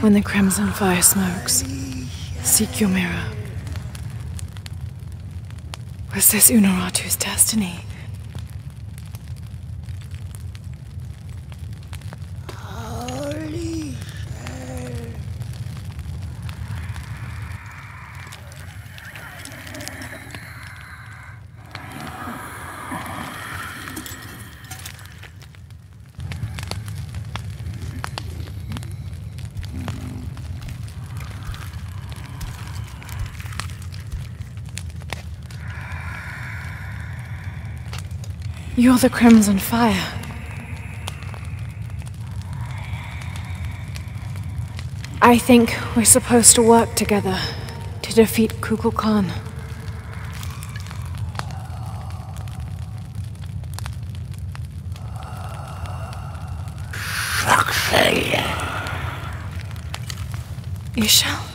When the crimson fire smokes, seek your mirror. Was this Unoratu's destiny? Holy shit. You're the Crimson Fire. I think we're supposed to work together to defeat Kukulkan. You shall.